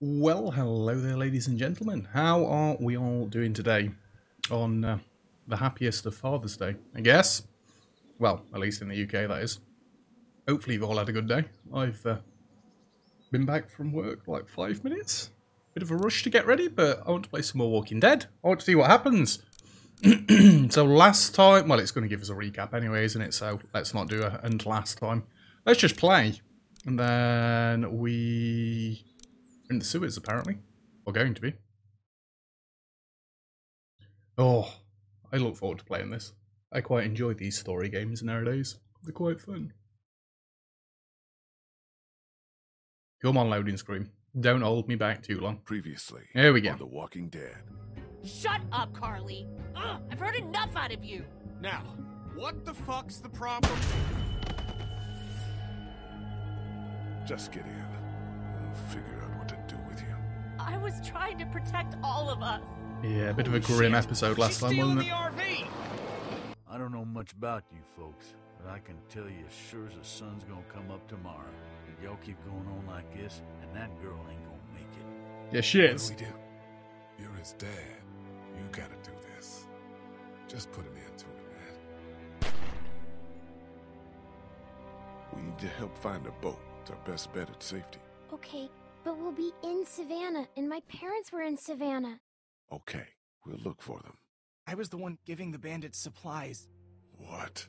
Well, hello there, ladies and gentlemen. How are we all doing today on the happiest of Father's Day, I guess? Well, at least in the UK, that is. Hopefully you've all had a good day. I've been back from work like 5 minutes. Bit of a rush to get ready, but I want to play some more Walking Dead. I want to see what happens. So last time... Well, it's going to give us a recap anyway, isn't it? So let's not do a end last time. Let's just play. And then we... in the sewers, apparently. Or going to be. Oh, I look forward to playing this. I quite enjoy these story games nowadays. They're quite fun. Come on, loading screen. Don't hold me back too long. Previously, here we go. On The Walking Dead. Shut up, Carly. I've heard enough out of you. Now, what the fuck's the problem? Just get in. We'll figure out. I was trying to protect all of us. Yeah, a bit of a grim episode last time, wasn't it? RV. I don't know much about you folks, but I can tell you as sure as the sun's gonna come up tomorrow. If y'all keep going on like this, and that girl ain't gonna make it. Yeah, she is. What do we do? You're his dad. You gotta do this. Just put an end to it, man. We need to help find a boat. It's our best bet at safety. Okay. But we'll be in Savannah, and my parents were in Savannah. Okay, we'll look for them. I was the one giving the bandits supplies. What?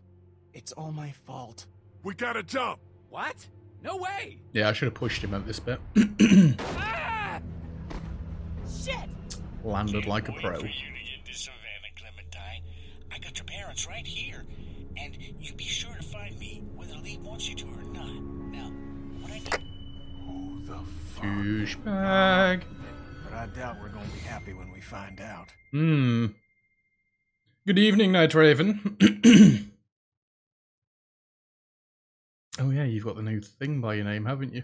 It's all my fault. We gotta jump! What? No way! Yeah, I should have pushed him at this bit. Ah! Shit! Landed like a pro. For you to get to Savannah, Clementine. I got your parents right here, and you be sure to find me whether Lee wants you to or not. Now, what I need... Douchebag. But I doubt we're going to be happy when we find out. Hmm. Good evening, Night Raven. Oh yeah, you've got the new thing by your name, haven't you?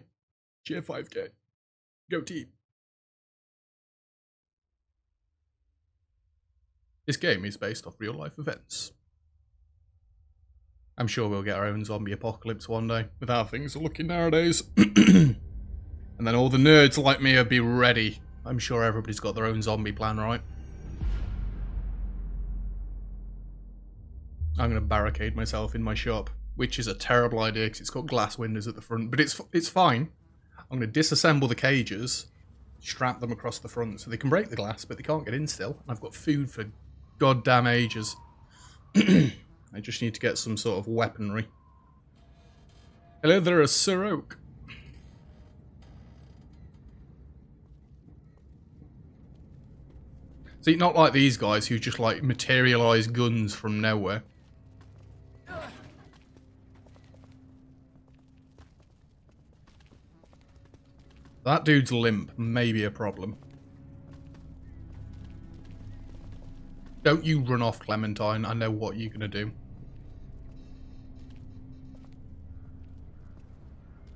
Cheer 5K. Go team. This game is based off real life events. I'm sure we'll get our own zombie apocalypse one day, with how things are looking nowadays. And then all the nerds like me will be ready. I'm sure everybody's got their own zombie plan, right? I'm going to barricade myself in my shop, which is a terrible idea because it's got glass windows at the front, but it's fine. I'm going to disassemble the cages, strap them across the front so they can break the glass, but they can't get in still. And I've got food for goddamn ages. I just need to get some sort of weaponry. Hello there, a Sir Oak. See, not like these guys who just, like, materialise guns from nowhere. That dude's limp may be a problem. Don't you run off, Clementine. I know what you're going to do.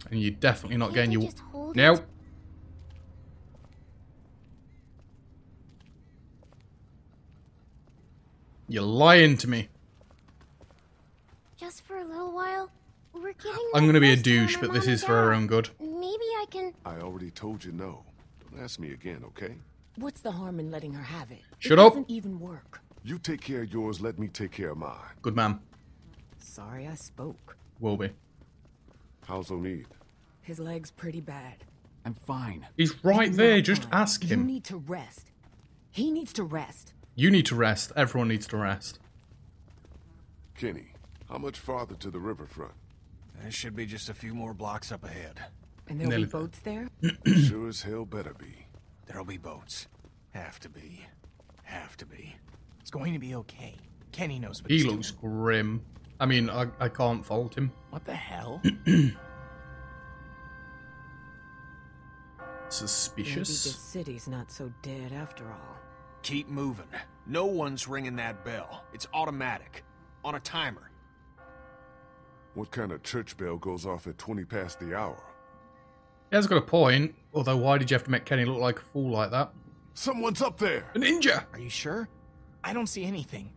And you're definitely not getting your... Nope. You're lying to me. Just for a little while, we're getting. I'm gonna be a douche, but this is for our own good. Maybe I can. I already told you no. Don't ask me again, okay? What's the harm in letting her have it? Shut up. It doesn't even work. You take care of yours. Let me take care of mine. Good man. Sorry, I spoke. Will be. How's Omid? His leg's pretty bad. I'm fine. He's right there. Just ask him. You need to rest. He needs to rest. You need to rest. Everyone needs to rest. Kenny, how much farther to the riverfront? There should be just a few more blocks up ahead. And there'll be boats there? Sure as hell better be. There'll be boats. Have to be. Have to be. It's going to be okay. Kenny knows what he's doing. He looks grim. I mean, I can't fault him. What the hell? Suspicious. Maybe the city's not so dead after all. Keep moving. No one's ringing that bell. It's automatic. On a timer. What kind of church bell goes off at 20 past the hour? Yeah, that's got a point. Although, why did you have to make Kenny look like a fool like that? Someone's up there! A ninja! Are you sure? I don't see anything.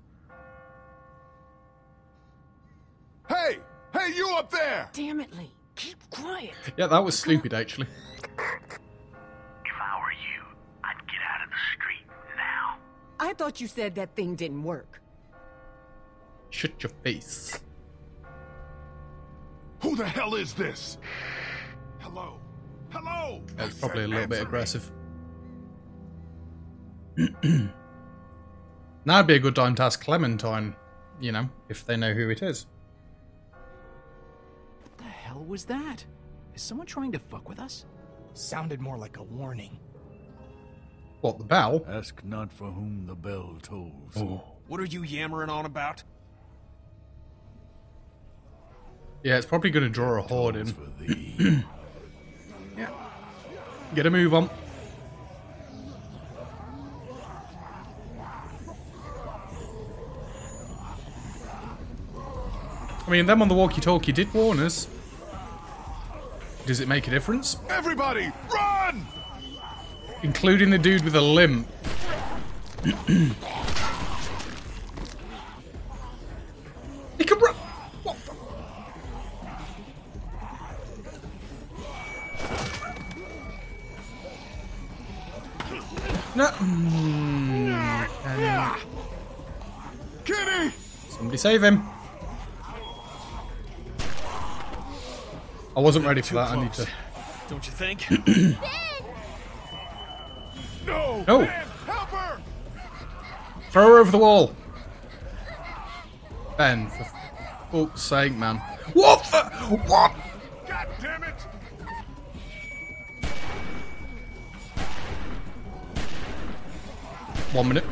Hey! Hey, you up there! Damn it, Lee. Keep quiet. Yeah, that was stupid, actually. I were you, I'd get out of the street now. I thought you said that thing didn't work. Shut your face. Who the hell is this? Hello? Hello? That's probably a little bit aggressive. Now'd be a good time to ask Clementine, you know, if they know who it is. What the hell was that? Is someone trying to fuck with us? Sounded more like a warning. What, the bell? Ask not for whom the bell tolls. Oh. What are you yammering on about? Yeah, it's probably going to draw a horde in. Yeah. Get a move on. I mean, them on the walkie-talkie did warn us. Does it make a difference? Everybody, run! Including the dude with a limp. He can run! What the? No. Kenny! Somebody save him. I wasn't ready for that. Close. I need to. Don't you think? No. No. Ben, help her. Throw her over the wall. Ben, for fuck's sake, man. What the? What? God damn it! One minute.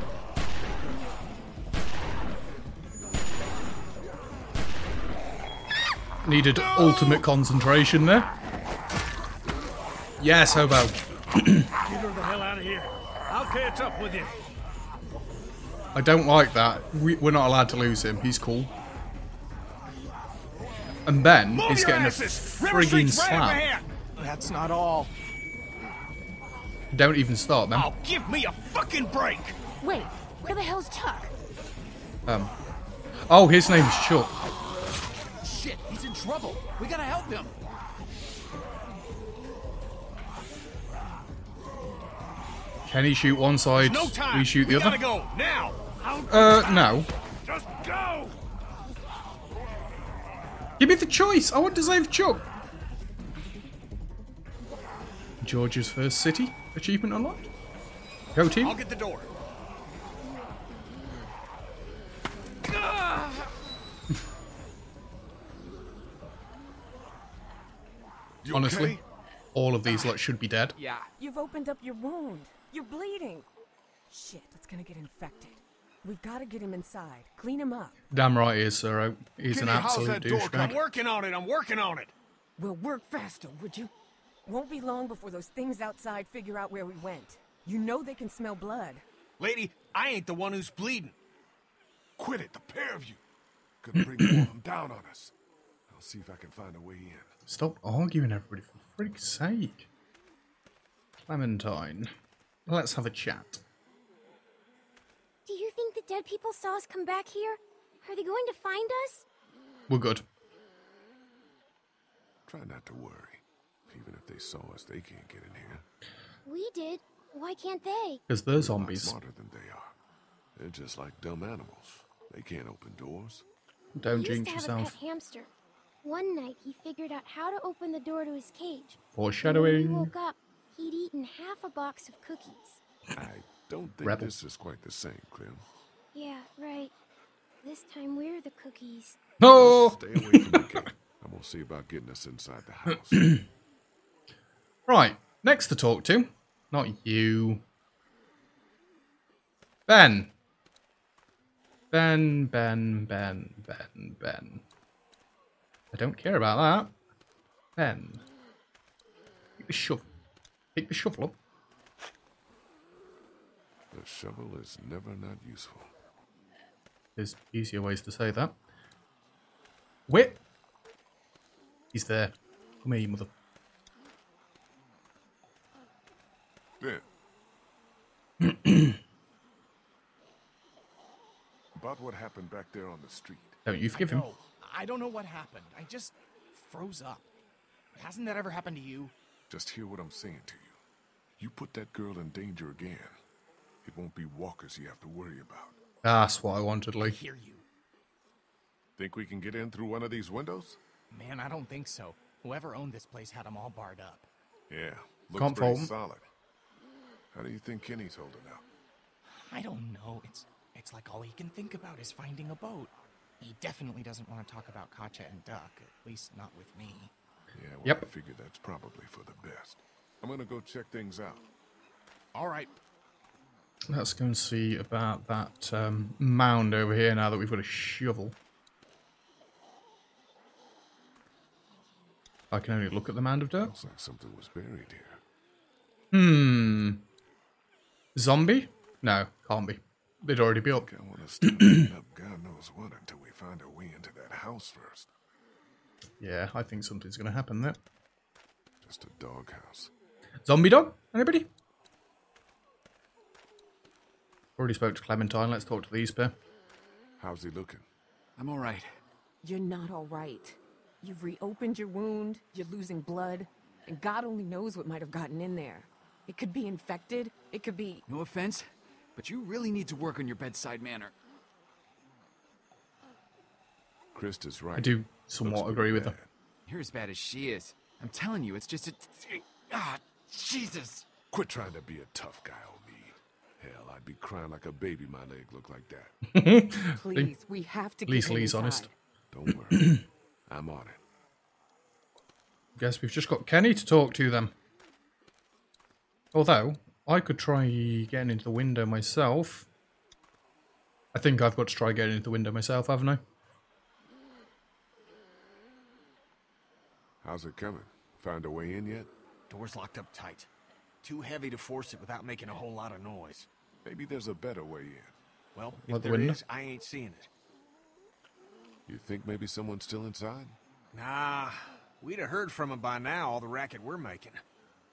Needed ultimate concentration there. Yes, Hobo. Get her the hell out of here. I'll catch up with you. I don't like that. We're not allowed to lose him. He's cool. And Ben is getting a frigging slap. That's not all. Don't even start, man. Oh, give me a fucking break. Wait, where the hell's Chuck? Oh, his name's Chuck. He's in trouble. We gotta help him. Kenny shoot one side. No time. We shoot the other. Go now. No. Just go. Give me the choice. I want to save Chuck. George's first city achievement unlocked. Go team. I'll get the door. Honestly, okay? All of these lot should be dead. Yeah. You've opened up your wound. You're bleeding. Shit, it's gonna get infected. We've got to get him inside. Clean him up. Damn right he is, sir. He's an absolute douchebag. I'm working on it. I'm working on it. We'll work faster, would you? Won't be long before those things outside figure out where we went. You know they can smell blood. Lady, I ain't the one who's bleeding. Quit it, the pair of you. Could bring more of them down on us. I'll see if I can find a way in. Stop arguing, everybody, for freak's sake. Clementine, let's have a chat. Do you think the dead people saw us come back here? Are they going to find us? We're good. Try not to worry. Even if they saw us, they can't get in here. We did. Why can't they? Because they're zombies. They're smarter than they are. They're just like dumb animals. They can't open doors. Don't jinx yourself. I used to have a pet hamster. One night, he figured out how to open the door to his cage. Foreshadowing. When he woke up, he'd eaten half a box of cookies. I don't think this is quite the same, Clem. Yeah, right. This time we're the cookies. No! Stay away from the cake. I'm going to see about getting us inside the house. Right, next to talk to. Not you. Ben. Ben. I don't care about that. Ben. Take the shovel. Take the shovel up. The shovel is never not useful. There's easier ways to say that. Whip! He's there. Come here, you mother. Ben. About what happened back there on the street. Don't you forgive him? I don't know what happened. I just froze up. Hasn't that ever happened to you? Just hear what I'm saying to you. You put that girl in danger again, it won't be walkers you have to worry about. That's what I wanted, Lee. I hear you. Think we can get in through one of these windows? Man, I don't think so. Whoever owned this place had them all barred up. Yeah, looks pretty solid. How do you think Kenny's holding out? I don't know. It's like all he can think about is finding a boat. He definitely doesn't want to talk about Katjaa and Duck, at least not with me. Yeah, well, yep. I figure that's probably for the best. I'm gonna go check things out. All right. Let's go and see about that mound over here now that we've got a shovel. I can only look at the mound of dirt. Looks like something was buried here. Hmm. Zombie? No, can't be. They'd already be up. I want to stop up God knows what until we find a way into that house first. Yeah, I think something's going to happen there. Just a doghouse. Zombie dog? Anybody? Already spoke to Clementine. Let's talk to these pair. How's he looking? I'm all right. You're not all right. You've reopened your wound, you're losing blood, and God only knows what might have gotten in there. It could be infected, it could be... No offense, but you really need to work on your bedside manner. Krista's right. I do somewhat agree with her. You're as bad as she is. I'm telling you, it's just a... Ah, Jesus! Quit trying to be a tough guy, Omid. Hell, I'd be crying like a baby my leg looked like that. Please, we have to get inside. Lee's honest. Don't worry. I'm on it. Guess we've just got Kenny to talk to them. Although, I could try getting into the window myself. I think I've got to try getting into the window myself, haven't I? How's it coming? Found a way in yet? Door's locked up tight. Too heavy to force it without making a whole lot of noise. Maybe there's a better way in. Well, if there is, I ain't seeing it. You think maybe someone's still inside? Nah, we'd have heard from him by now, all the racket we're making.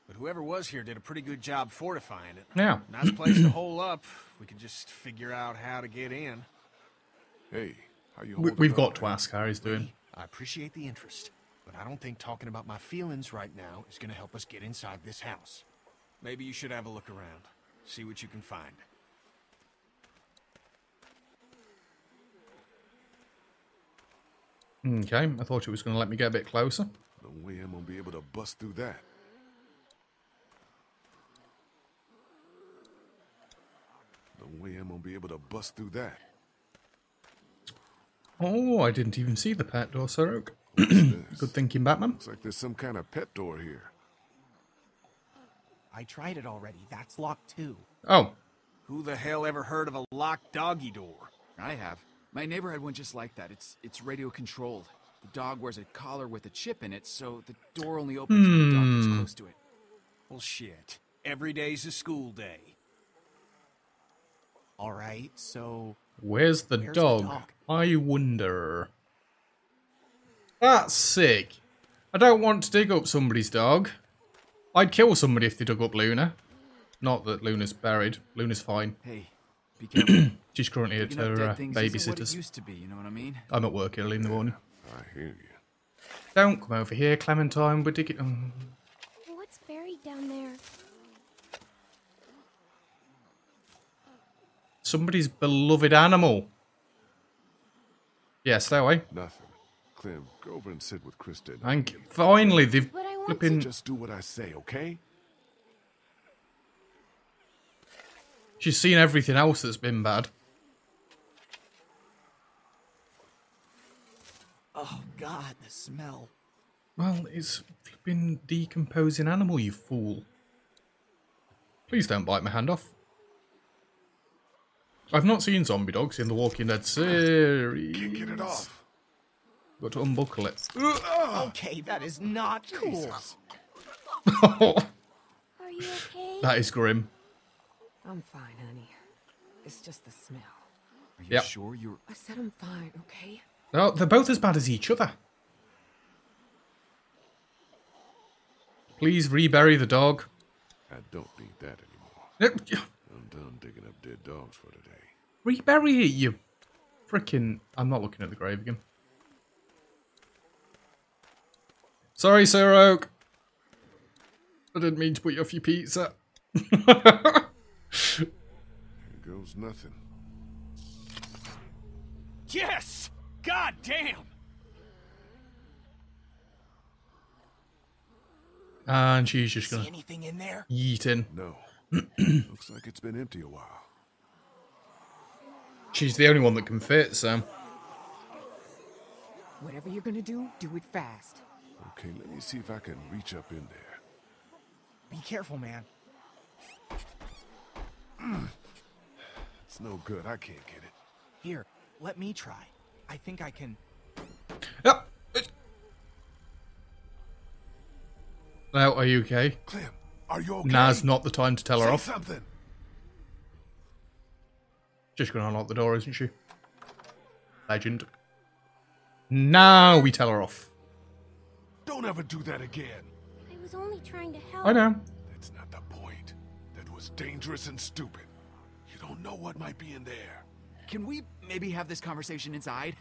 But whoever was here did a pretty good job fortifying it. Yeah. Nice place to hole up. We can just figure out how to get in. Hey, how you holding up? We've got to ask how he's doing. I appreciate the interest, but I don't think talking about my feelings right now is going to help us get inside this house. Maybe you should have a look around, see what you can find. Okay, I thought it was going to let me get a bit closer. No way I'm going to be able to bust through that. No way I'm going to be able to bust through that. Oh, I didn't even see the pet door, sir. Good thinking, Batman. Looks like there's some kind of pet door here. I tried it already. That's locked too. Oh. Who the hell ever heard of a locked doggy door? I have. My neighbor had one just like that. It's radio controlled. The dog wears a collar with a chip in it, so the door only opens when the dog gets close to it. Well, shit. Every day's a school day. All right, so... Where's the dog? I wonder. That's sick. I don't want to dig up somebody's dog. I'd kill somebody if they dug up Luna. Not that Luna's buried. Luna's fine. Hey, be careful. She's currently at her babysitter's. Used to be, you know what I mean? I'm at work early in the morning. I hear you. Don't come over here, Clementine. We're digging. What's buried down there? Somebody's beloved animal. Yeah, stay away. Nothing. Clem, go over and sit with Kristen. Thank you. Finally, they've flipping. Just do what I say, okay? She's seen everything else that's been bad. Oh, God, the smell. Well, it's a flipping decomposing animal, you fool. Please don't bite my hand off. I've not seen zombie dogs in The Walking Dead series. Can't get it off. Got to unbuckle it. Okay, that is not cool. Are you okay? That is grim. I'm fine, honey. It's just the smell. Are you sure you're... I said I'm fine, okay? No, they're both as bad as each other. Please rebury the dog. I don't need that anymore. I'm done digging up dead dogs for today. Rebury it, you frickin'... I'm not looking at the grave again. Sorry, Sir Oak. I didn't mean to put you off your pizza. There goes nothing. Yes! God damn! And she's just gonna... See anything in there? Yeeting. No. Looks like it's been empty a while. She's the only one that can fit, Sam. Whatever you're gonna do, do it fast. Okay, let me see if I can reach up in there. Be careful, man. It's no good. I can't get it. Here, let me try. I think I can. Yep. Now, are you okay? Clem, are you okay? Now's not the time to tell her off. Something. Just gonna unlock the door, isn't she? Legend. Now we tell her off. Don't ever do that again. I was only trying to help. I know. That's not the point. That was dangerous and stupid. You don't know what might be in there. Can we maybe have this conversation inside?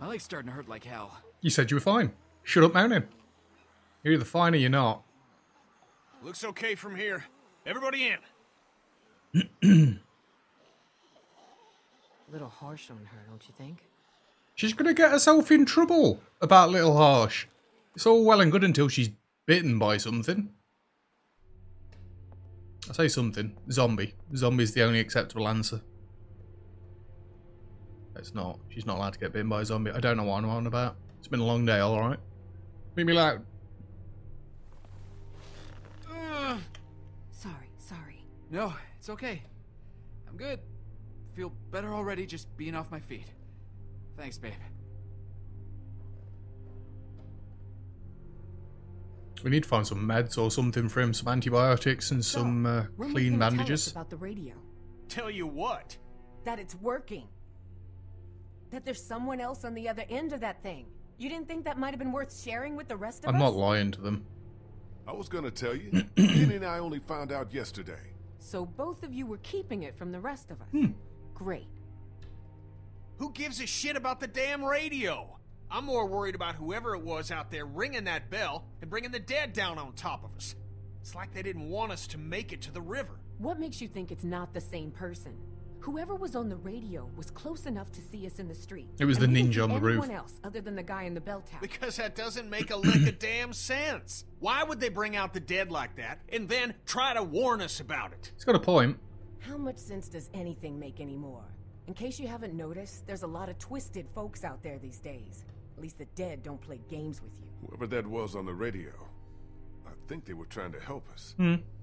My leg's starting to hurt like hell. You said you were fine. Shut up, Mountain. You're either fine or you're not. Looks okay from here. Everybody in. Little harsh on her, don't you think? She's going to get herself in trouble about Little Harsh. It's all well and good until she's bitten by something. I say something. Zombie. Zombie's the only acceptable answer. It's not. She's not allowed to get bitten by a zombie. I don't know what I'm on about. It's been a long day, alright? Leave me alone. Sorry. No, it's okay. I'm good. Feel better already just being off my feet. Thanks, babe. We need to find some meds or something for him, some antibiotics and some clean bandages. Tell us about the radio. Tell you what? That it's working. That there's someone else on the other end of that thing. You didn't think that might have been worth sharing with the rest of us? I'm not lying to them. I was gonna tell you. Kenny and I only found out yesterday. So both of you were keeping it from the rest of us. Great. Who gives a shit about the damn radio? I'm more worried about whoever it was out there ringing that bell and bringing the dead down on top of us. It's like they didn't want us to make it to the river. What makes you think it's not the same person? Whoever was on the radio was close enough to see us in the street. It was the ninja on the roof. Anyone else other than the guy in the bell tower. Because that doesn't make a lick of damn sense. Why would they bring out the dead like that and then try to warn us about it? It's got a point. How much sense does anything make anymore? In case you haven't noticed, there's a lot of twisted folks out there these days. At least the dead don't play games with you. Whoever that was on the radio, I think they were trying to help us.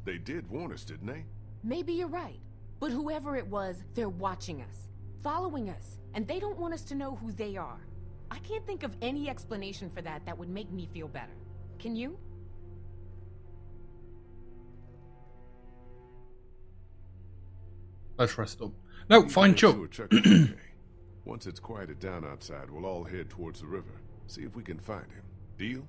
They did warn us, didn't they? Maybe you're right. But whoever it was, they're watching us, following us, and they don't want us to know who they are. I can't think of any explanation for that that would make me feel better. Can you? Let's rest up. No, find Chuck. Okay. Once it's quieted down outside, we'll all head towards the river. See if we can find him. Deal?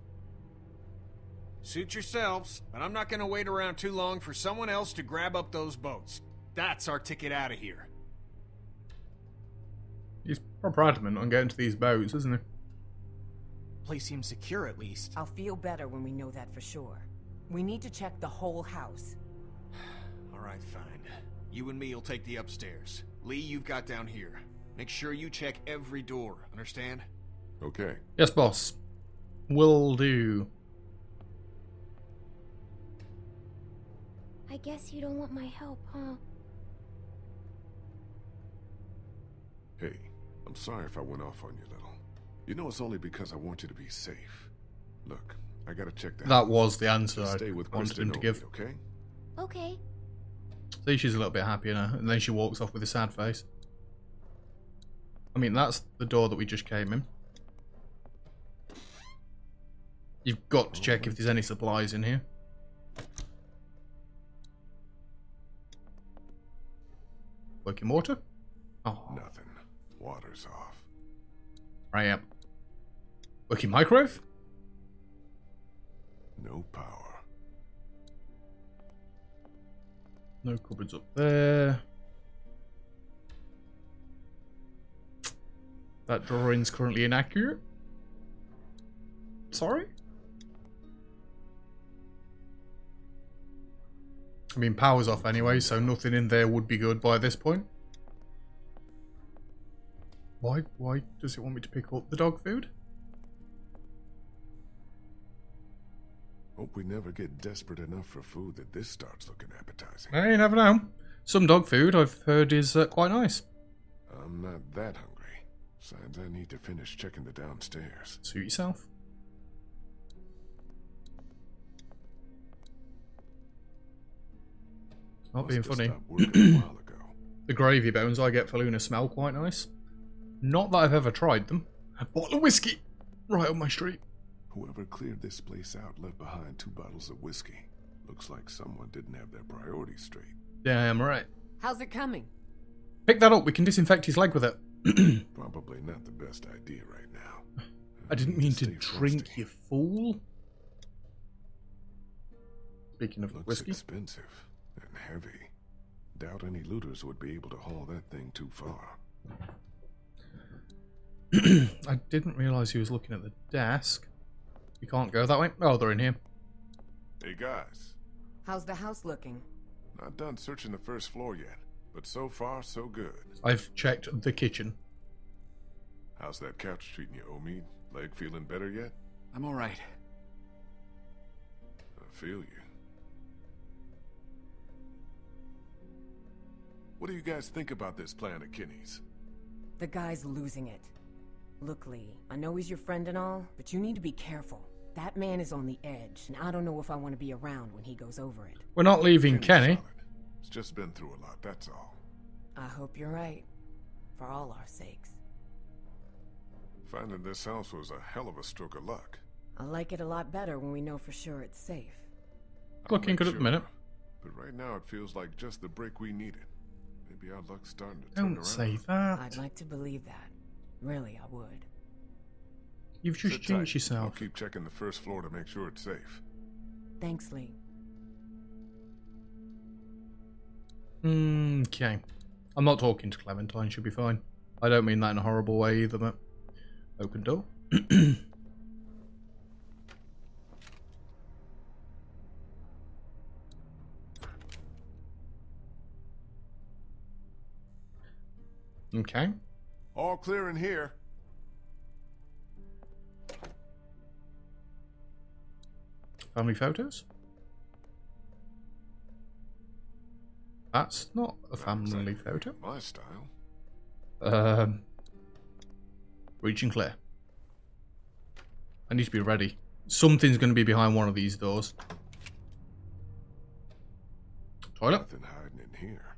Suit yourselves, but I'm not going to wait around too long for someone else to grab up those boats. That's our ticket out of here. He's proper adamant on getting to these boats, isn't he? Place seems secure, at least. I'll feel better when we know that for sure. We need to check the whole house. All right, fine. You and me will take the upstairs. Lee, you've got down here. Make sure you check every door, understand? Okay. Yes, boss. Will do. I guess you don't want my help, huh? Hey, I'm sorry if I went off on you, Little. You know it's only because I want you to be safe. Look, I gotta check that. That was the answer I wanted him to give. Okay? Okay. See, she's a little bit happier now, and then she walks off with a sad face. I mean, that's the door that we just came in. You've got to check if there's any supplies in here. Working water? Oh. Nothing. Water's off. I am. Working microwave? No power. No cupboards up there. That drawing's currently inaccurate. Sorry? from being powers off anyway, so nothing in there would be good by this point. Why does it want me to pick up the dog food? Hope we never get desperate enough for food that this starts looking appetizing. Hey, you never know. Some dog food, I've heard, is quite nice. I'm not that hungry. Besides, I need to finish checking the downstairs. Suit yourself. Not being funny. The gravy bones I get for Luna smell quite nice. Not that I've ever tried them. A bottle of whiskey! Right on my street. Whoever cleared this place out left behind 2 bottles of whiskey. Looks like someone didn't have their priorities straight. Damn right. How's it coming? Pick that up. We can disinfect his leg with it. Probably not the best idea right now. I didn't mean to drink, you fool. Speaking of whiskey. Looks expensive and heavy. Doubt any looters would be able to haul that thing too far. I didn't realize he was looking at the desk. You can't go that way. Oh, they're in here. Hey, guys. How's the house looking? Not done searching the first floor yet, but so far, so good. I've checked the kitchen. How's that couch treating you, Omid? Leg feeling better yet? I'm all right. I feel you. What do you guys think about this plan of Kenny's? The guy's losing it. Look, Lee, I know he's your friend and all, but you need to be careful. That man is on the edge, and I don't know if I want to be around when he goes over it. We're not leaving Kenny. It's just been through a lot, that's all. I hope you're right. For all our sakes. Finding this house was a hell of a stroke of luck. I like it a lot better when we know for sure it's safe. Looking good at the minute. But right now it feels like just the break we needed. Maybe our luck's starting to turn around. Don't say that. I'd like to believe that. Really, I would. You've just changed yourself. I'll keep checking the first floor to make sure it's safe. Thanks, Lee. Okay. I'm not talking to Clementine. She'll be fine. I don't mean that in a horrible way either, but... Open door. Okay. All clear in here. Family photos? That's not a family photo. My style. Reach and clear. I need to be ready. Something's going to be behind one of these doors. Toilet. Nothing hiding in here.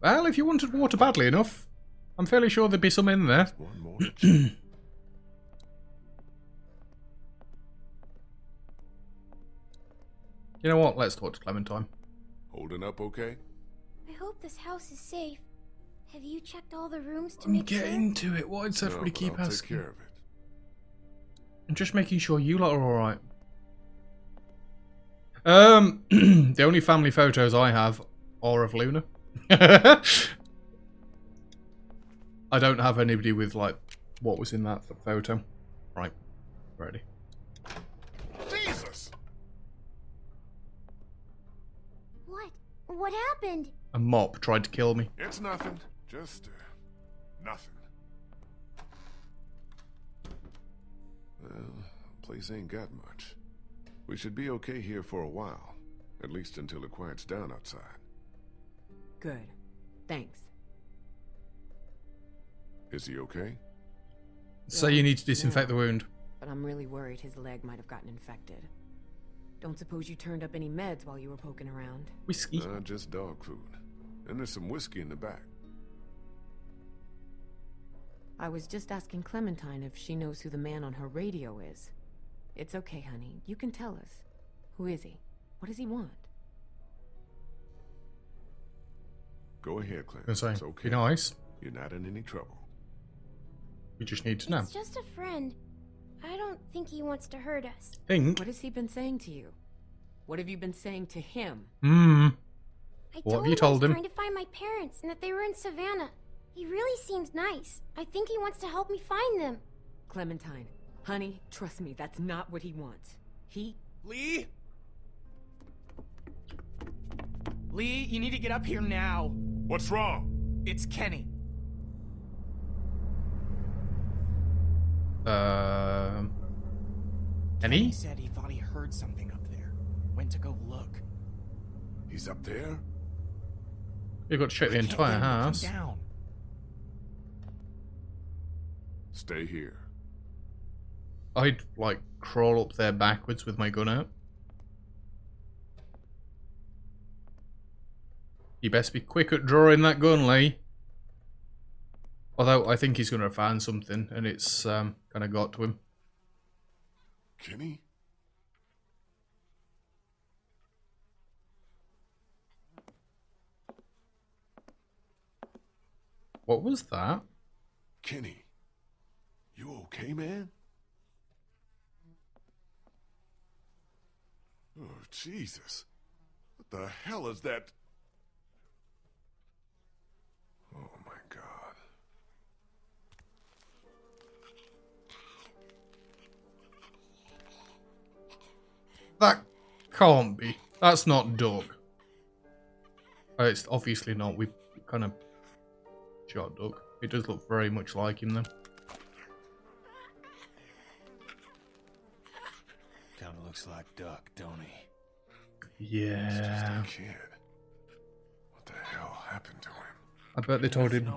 Well, if you wanted water badly enough, I'm fairly sure there'd be some in there. One more. You know what? Let's talk to Clementine. Holding up okay? I hope this house is safe. Have you checked all the rooms to make sure? Get into it. Why does everybody keep asking? I'll take care of it. I'm just making sure you lot are alright. The only family photos I have are of Luna. I don't have anybody with, like, what was in that photo. Right. Ready. Jesus! What happened? A mop tried to kill me. It's nothing. Just, nothing. Well, place ain't got much. We should be okay here for a while. At least until it quiets down outside. Good. Thanks. Is he okay? So you need to disinfect the wound. But I'm really worried his leg might have gotten infected. Don't suppose you turned up any meds while you were poking around? Whiskey? Just dog food. And there's some whiskey in the back. I was just asking Clementine if she knows who the man on her radio is. It's okay, honey. You can tell us. Who is he? What does he want? Go ahead, Clem. It's okay. Be nice. You're not in any trouble. We just need to know. It's just a friend. I don't think he wants to hurt us. What has he been saying to you? What have you been saying to him? What have you told him? I was trying to find my parents and that they were in Savannah. He really seems nice. I think he wants to help me find them. Clementine, honey, trust me, that's not what he wants. Lee? Lee, you need to get up here now. What's wrong? It's Kenny. Kenny? Kenny said he thought he heard something up there. Went to go look. He's up there? You've got to check the entire house. Down. Stay here. I'd, like, crawl up there backwards with my gun out. You best be quick at drawing that gun, Lee. Although, I think he's going to find something, and it's kind of got to him. Kenny? What was that? Kenny, you okay, man? Oh, Jesus. What the hell is that? Oh, my God. That can't be. That's not Doug. It's obviously not. We kind of shot Doug. It does look very much like him, though. Kind of looks like Duck, don't he? Yeah. He's just a kid. What the hell happened to him? I bet they told him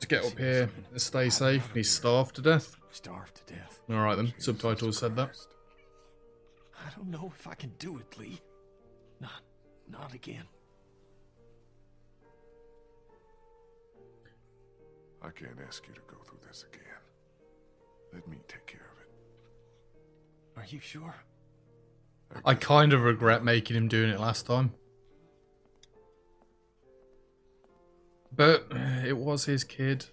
to get up here and stay safe. He's starved to death. Starved to death. All right then. Subtitles said that. I don't know if I can do it, Lee. Not again. I can't ask you to go through this again. Let me take care of it. Are you sure? I kind of regret making him doing it last time. But it was his kid.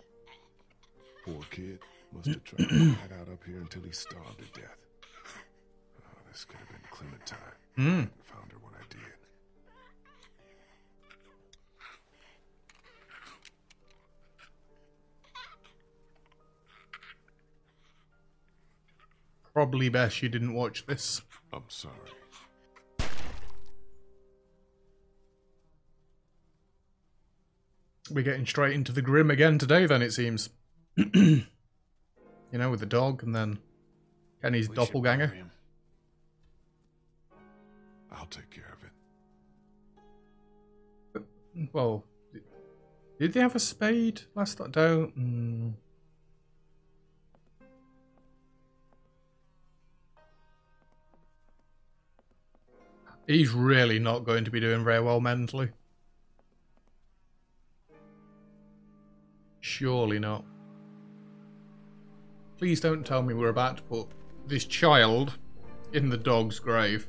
Poor kid must have tried to hide out up here until he starved to death. This could have been Clementine. Mm. I found her when I did. Probably best you didn't watch this. I'm sorry. We're getting straight into the grim again today, then, it seems. You know, with the dog and then Kenny's doppelganger. I'll take care of it. But, well, did they have a spade last time? Don't. He's really not going to be doing very well mentally. Surely not. Please don't tell me we're about to put this child in the dog's grave.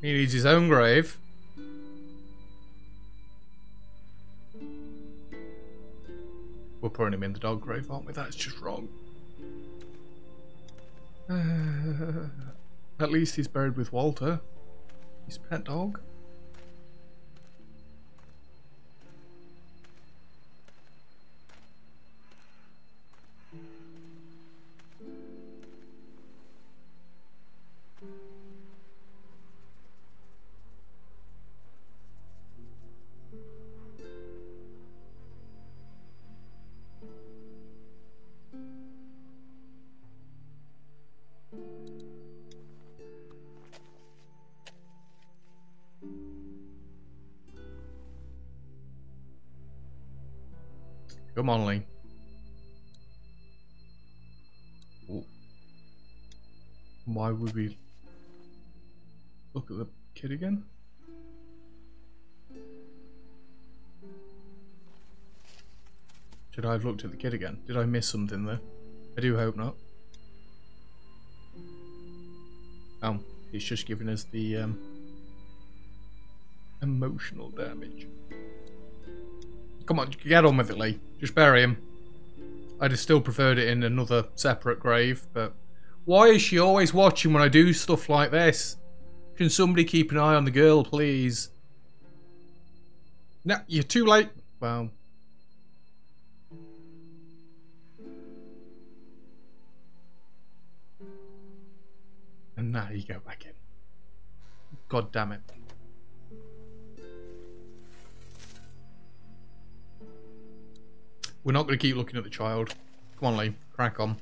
He needs his own grave. We're putting him in the dog grave, aren't we? That's just wrong. At least he's buried with Walter, his pet dog. Come on, Lee. Ooh. Why would we look at the kid again? Should I have looked at the kid again? Did I miss something there? I do hope not. Oh, he's just giving us the emotional damage. Come on, get on with it, Lee. Just bury him. I'd have still preferred it in another separate grave, but... Why is she always watching when I do stuff like this? Can somebody keep an eye on the girl, please? No, you're too late. Well... And now you go back in. God damn it. We're not going to keep looking at the child. Come on, Lee. Crack on.